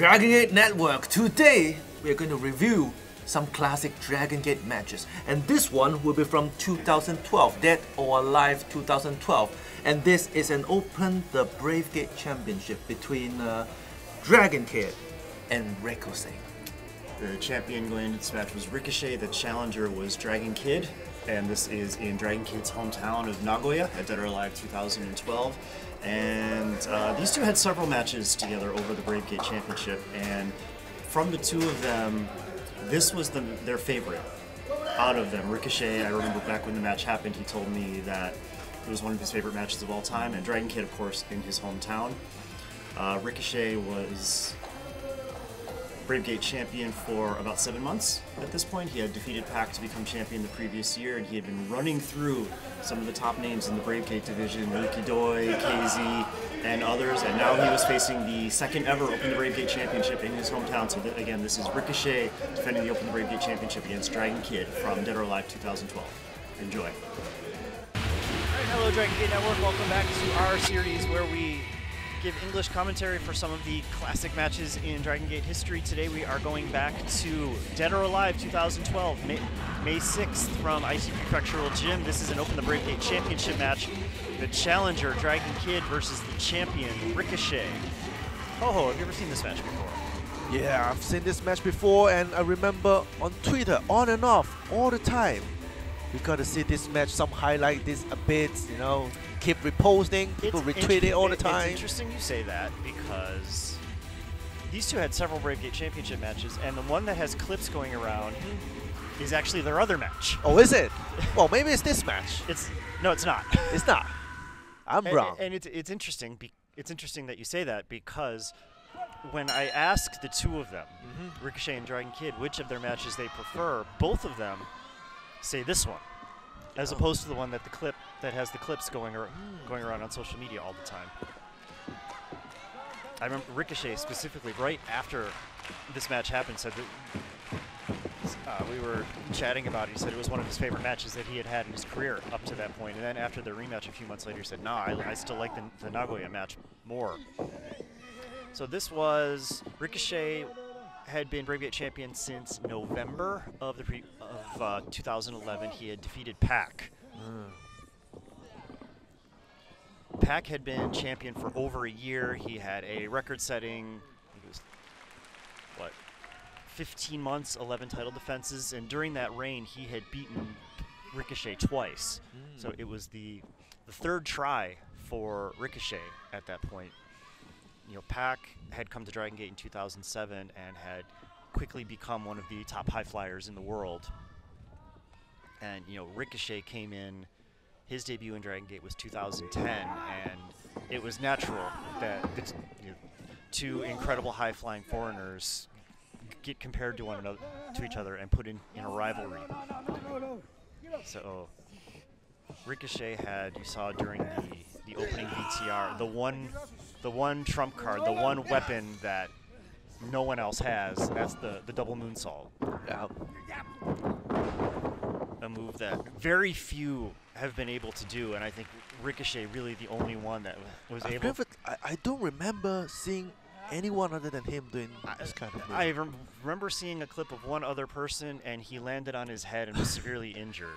Dragon Gate Network. Today we are going to review some classic Dragon Gate matches, and this one will be from 2012, Dead or Alive 2012, and this is an Open the Brave Gate Championship between Dragon Kid and Ricochet. The champion going into this match was Ricochet, the challenger was Dragon Kid, and this is in Dragon Kid's hometown of Nagoya at Dead or Alive 2012. And these two had several matches together over the Brave Gate Championship, and from the two of them, this was their favorite out of them. Ricochet, I remember back when the match happened, he told me that it was one of his favorite matches of all time, and Dragon Kid, of course, in his hometown. Ricochet was Brave Gate champion for about 7 months at this point. He had defeated Pac to become champion the previous year, and he had been running through some of the top names in the Brave Gate division, Yukidoi, KZ, and others, and now he was facing the second ever Open the Brave Gate Championship in his hometown. So again, this is Ricochet defending the Open the Brave Gate Championship against Dragon Kid from Dead or Alive 2012. Enjoy. All right, hello Dragon Gate Network, welcome back to our series where we give English commentary for some of the classic matches in Dragon Gate history. Today we are going back to Dead or Alive 2012, May 6th, from Aichi Prefectural Gym. This is an Open the Brave Gate Championship match. The challenger, Dragon Kid, versus the champion, Ricochet. Ho-ho, have you ever seen this match before? Yeah, I've seen this match before, and I remember on Twitter, on and off, all the time. We gotta see this match, some highlight this a bit, you know. Keep reposting, people retweet it all the time. It's interesting you say that, because these two had several Brave Gate Championship matches, and the one that has clips going around is actually their other match. Oh, is it? Well, maybe it's this match. No, it's not. It's not. I'm wrong. And it's interesting. It's interesting that you say that, because when I asked the two of them, Ricochet and Dragon Kid, which of their matches they prefer, both of them say this one, as opposed to the one that the clip that has the clips going around on social media all the time. I remember Ricochet specifically, right after this match happened, said that we were chatting about it. He said it was one of his favorite matches that he had had in his career up to that point. And then after the rematch a few months later, he said, "Nah, I still like the Nagoya match more." So this was Ricochet. Had been Brave Gate champion since November of 2011. He had defeated Pac. Pac had been champion for over a year. He had a record-setting, I think it was, what, 15 months, 11 title defenses, and during that reign, he had beaten Ricochet twice. So it was the third try for Ricochet at that point. You know, Pac had come to Dragon Gate in 2007 and had quickly become one of the top high flyers in the world. And, you know, Ricochet came in, his debut in Dragon Gate was 2010, and it was natural that two incredible high flying foreigners get compared to each other and put in a rivalry. So Ricochet had, you saw during the opening VTR, the one trump card, the one weapon that no one else has, that's the double moonsault. A move that very few have been able to do, and I think Ricochet really the only one that was able. I don't remember seeing anyone other than him doing this kind of move. I remember seeing a clip of one other person, and he landed on his head and was severely injured.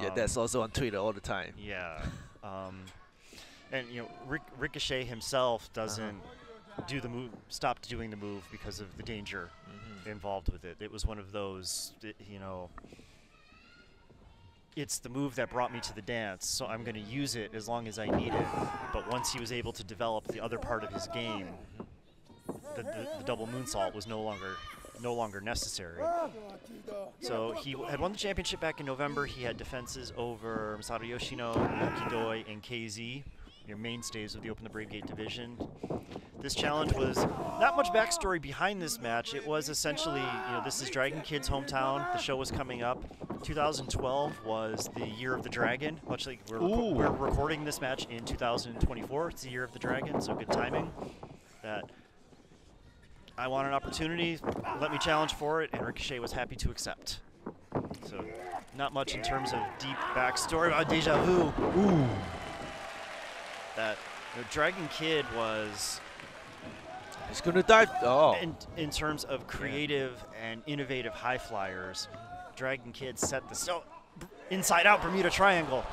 Yeah, that's also on Twitter all the time. Yeah. And you know, Ricochet himself doesn't do the move, stopped doing the move because of the danger involved with it. It was one of those, you know, it's the move that brought me to the dance, so I'm going to use it as long as I need it. But once he was able to develop the other part of his game, the double moonsault was no longer necessary. So he had won the championship back in November. He had defenses over Masaru Yoshino, Yukidoi, and KZ, your mainstays of the Open the Brave Gate division. This challenge was not much backstory behind this match. It was essentially, you know, this is Dragon Kid's hometown. The show was coming up. 2012 was the Year of the Dragon, much like we're recording this match in 2024. It's the Year of the Dragon, so good timing. That I want an opportunity, let me challenge for it, and Ricochet was happy to accept. So, not much in terms of deep backstory. Oh, deja vu. Ooh. That, you know, Dragon Kid was He's going to dive. Oh. In terms of creative and innovative high flyers, Dragon Kid set the inside out Bermuda Triangle.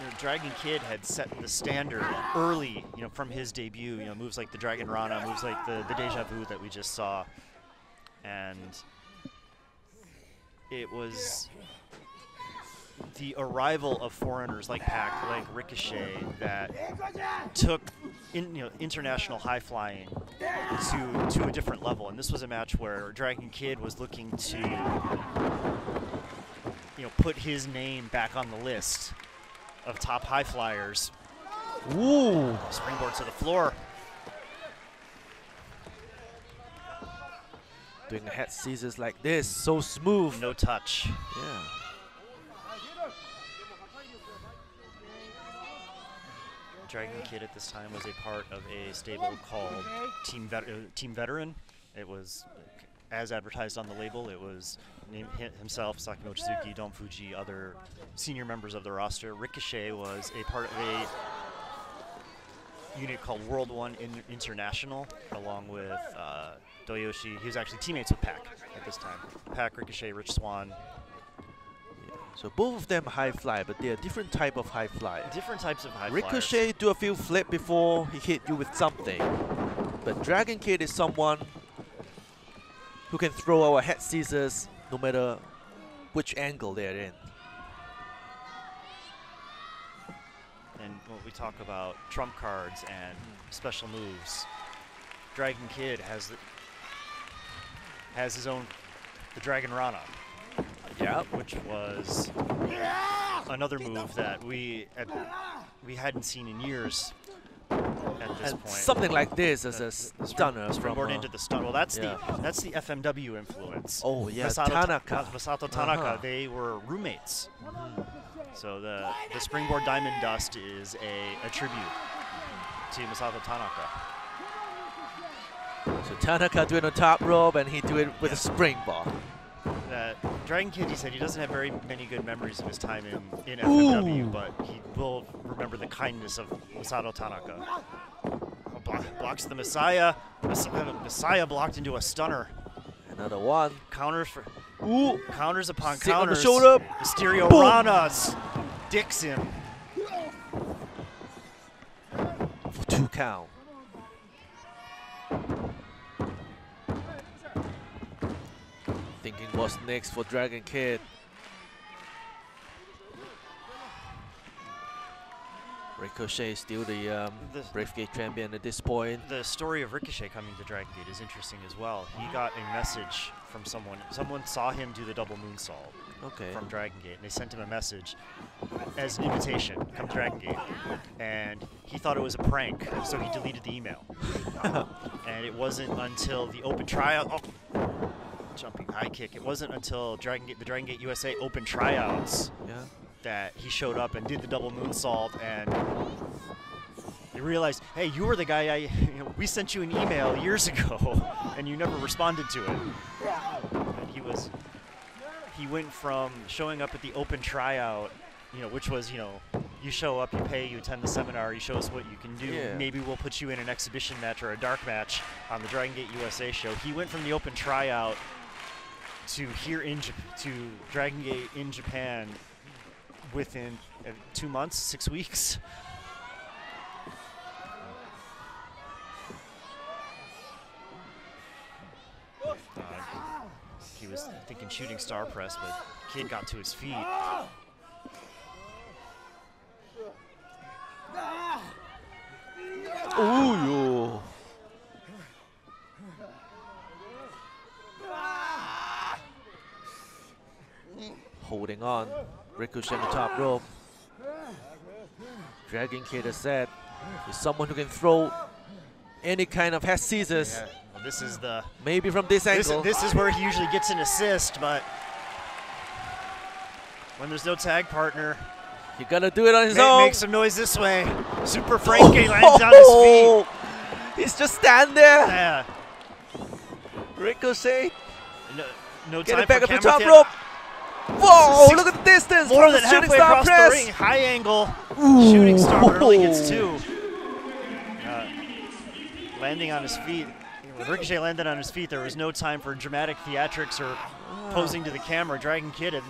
You know, Dragon Kid had set the standard early, you know, from his debut. You know, moves like the Dragon Rana, moves like the Deja Vu that we just saw, and it was the arrival of foreigners like Pac, like Ricochet, that took international high flying to a different level. And this was a match where Dragon Kid was looking to, you know, put his name back on the list of top high flyers. Ooh. Springboard to the floor. Doing the head scissors like this, so smooth. No touch. Yeah. Dragon Kid at this time was a part of a stable called Team Veteran. It was, as advertised on the label, it was himself, Sakamoto Chizuki, Dom Fuji, other senior members of the roster. Ricochet was a part of a unit called World One International, along with Doyoshi. He was actually teammates with Pac at this time. Pac, Ricochet, Rich Swann. Yeah. So both of them high fly, but they're different type of high fly. Different types of high fly. Ricochet flyers do a few flip before he hit you with something, but Dragon Kid is someone who can throw our head scissors no matter which angle they're in. And when we talk about trump cards and special moves, Dragon Kid has his own, the Dragon Rana. Yeah, which was another move that we hadn't seen in years. At this point. Something like this as a stunner. Springboard into the stunner. Well, that's the FMW influence. Oh, yeah, Masato Tanaka, they were roommates. So the springboard diamond dust is a tribute to Masato Tanaka. So Tanaka doing a top rope, and he do it with a springboard. Dragon Kid, he said he doesn't have very many good memories of his time in FMW, but he will remember the kindness of Masato Tanaka. Blocks the Messiah. Messiah blocked into a stunner. Another one. Counters for counters upon counters. Sit on the shoulder. Mysterio Rana's dicks him for 2 count. Thinking what's next for Dragon Kid. Ricochet is still the Brave Gate champion at this point. The story of Ricochet coming to Dragon Gate is interesting as well. He got a message from someone. Someone saw him do the double moonsault from Dragon Gate, and they sent him a message as an invitation, come to Dragon Gate. And he thought it was a prank, so he deleted the email. And it wasn't until the open tryout. Oh. Jumping high kick. It wasn't until the Dragon Gate USA Open tryouts that he showed up and did the double moonsault, and they realized, hey, you were the guy. We sent you an email years ago, and you never responded to it. And he went from showing up at the Open tryout, which was, you show up, you pay, you attend the seminar, you show us what you can do. Yeah. Maybe we'll put you in an exhibition match or a dark match on the Dragon Gate USA show. He went from the Open tryout to Dragon Gate in Japan within 2 months, 6 weeks. He was thinking Shooting Star Press, but Kid got to his feet. Ooh, yo. Holding on. Ricochet in the top rope. Dragon Kid has said is someone who can throw any kind of head scissors. Yeah. Well, this is the maybe from this angle. This is where he usually gets an assist, but when there's no tag partner, you gotta do it on his own. Make some noise this way. Super Frankie lands on his feet. He's just standing there. Yeah. Ricochet. No time for camera. Get it back up the top rope. Whoa! Look at the distance. More than halfway across the ring. High angle. Shooting Star early gets 2. landing on his feet. When Ricochet landed on his feet, there was no time for dramatic theatrics or posing to the camera. Dragon Kid had...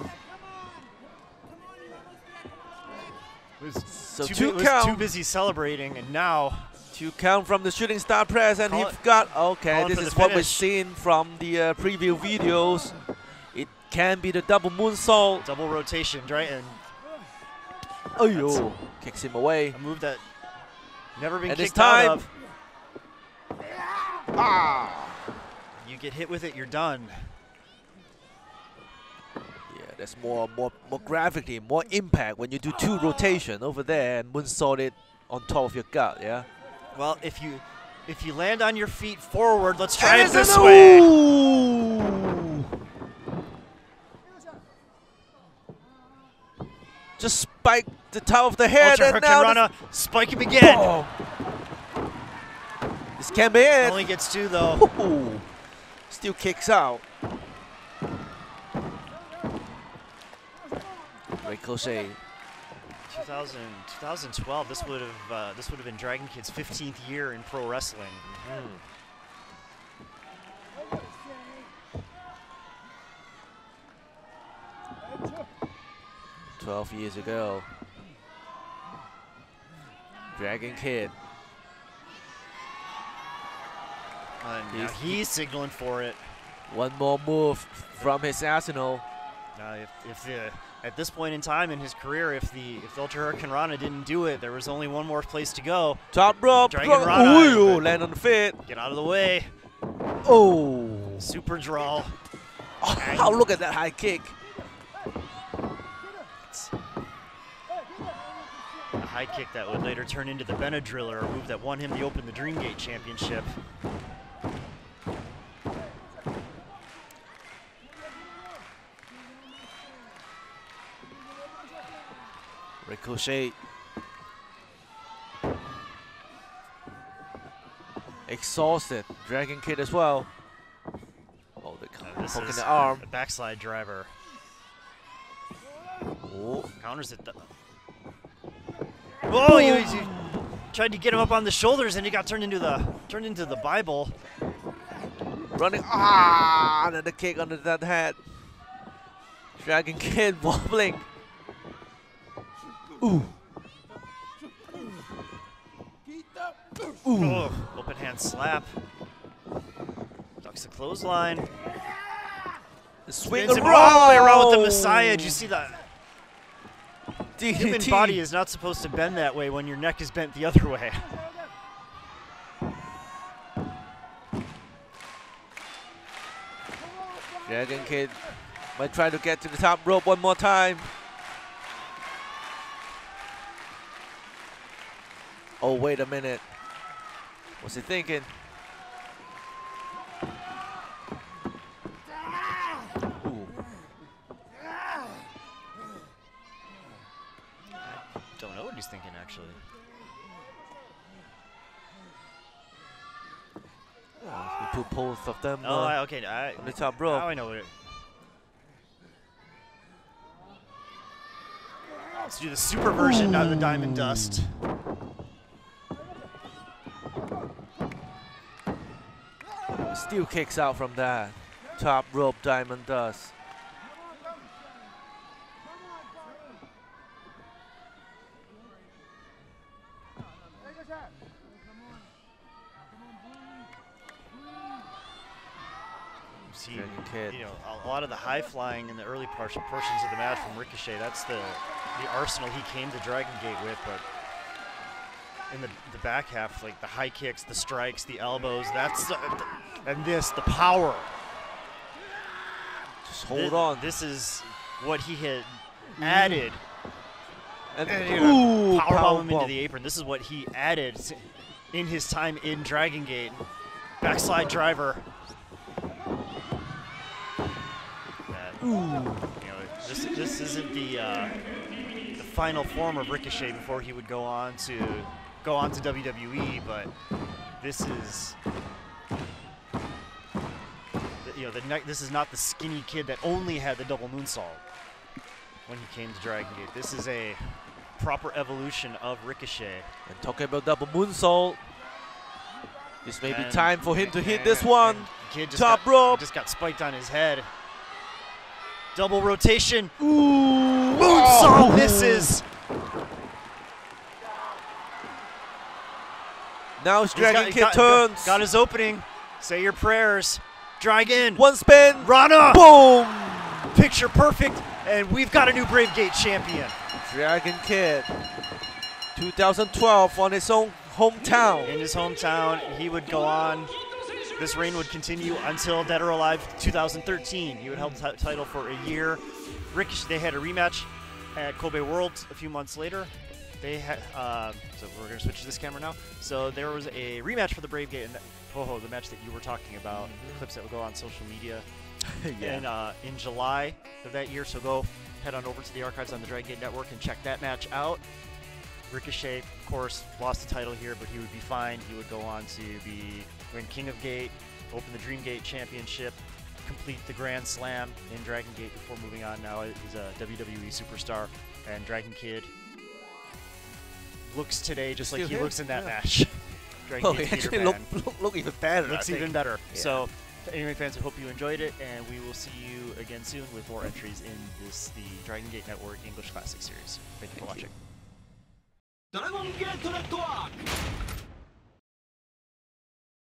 was too busy celebrating, and now... 2 count from the Shooting Star Press, and he's got... Okay, this is what we've seen from the preview videos. It can be the double moonsault. Double rotation, right? And kicks him away. A move that never been kicked out of. You get hit with it, you're done. Yeah, there's more gravity, more impact when you do 2 rotation over there and moonsault it on top of your gut. Yeah. Well, if you land on your feet forward, let's try it this way. Just spike the top of the head. Ultra Hurricanrana, spike him again. Oh. This can't be it. Only gets 2 though. Ooh. Still kicks out. Ricochet. 2012. This would have been Dragon Kid's 15th year in pro wrestling. Mm-hmm. 12 years ago. Dragon Kid. He's signaling for it. One more move from his arsenal. At this point in time in his career, if Ultra Hurricanrana didn't do it, there was only one more place to go. Top rope. Dragon Rana. Ooh, land on the feet. Get out of the way. Oh. Super draw. Oh, look at that high kick. A high kick that would later turn into the Benadriller, a move that won him the Open the Dreamgate Championship. Ricochet. Exhausted. Dragon Kid as well. Oh, the poke in the arm. Backslide driver. Oh. Counters it. Oh, you tried to get him up on the shoulders, and he got turned into the Bible. Running. Ah, another kick under that head. Dragon Kid wobbling. Ooh. Ooh. Oh, open hand slap. Ducks the clothesline. The swing all the way around with the Messiah. Did you see that? The human body is not supposed to bend that way when your neck is bent the other way. Dragon Kid might try to get to the top rope one more time. Oh, wait a minute. What's he thinking? Ooh. I don't know what he's thinking, actually. Oh, he put both of them on the top rope. Now I know what it is. Let's do the super version, not the diamond dust. Still kicks out from that top rope diamond dust. See, you know, a lot of the high flying in the early portions of the match from Ricochet. That's the arsenal he came to Dragon Gate with, but. In the back half, like the high kicks, the strikes, the elbows, that's the power. Just hold on. This is what he had added. And powerbomb him into the apron. This is what he added in his time in Dragon Gate. Backslide driver. Ooh. You know, this isn't the final form of Ricochet before he would go on to WWE, but this is, you know, this is not the skinny kid that only had the double moonsault when he came to Dragon Gate. This is a proper evolution of Ricochet. And talking about double moonsault, This may be time for him to hit this one. Kid just top rope. Just got spiked on his head. Double rotation. Ooh. Moonsault misses. Now it's Dragon Kid turns. Got his opening. Say your prayers. Drag in. One spin. Rana. Boom. Picture perfect. And we've got a new Brave Gate champion. Dragon Kid. 2012 on his own hometown. In his hometown, he would go on. This reign would continue until Dead or Alive 2013. He would hold the title for a year. Ricochet, they had a rematch at Kobe World a few months later. They had, so we're gonna switch to this camera now. So there was a rematch for the Brave Gate, and the match that you were talking about, the clips that would go on social media. Yeah. And in July of that year, so go head on over to the archives on the Dragon Gate Network and check that match out. Ricochet, of course, lost the title here, but he would be fine. He would go on to win King of Gate, open the Dreamgate Championship, complete the Grand Slam in Dragon Gate before moving on. Now he's a WWE superstar, and Dragon Kid looks today just like he looks in that match. Dragon Kid actually look even better. Looks even better. Yeah. So, anyway, fans, I hope you enjoyed it, and we will see you again soon with more entries in the Dragon Gate Network English Classic Series. Thank you for watching. Dragon Gate Network!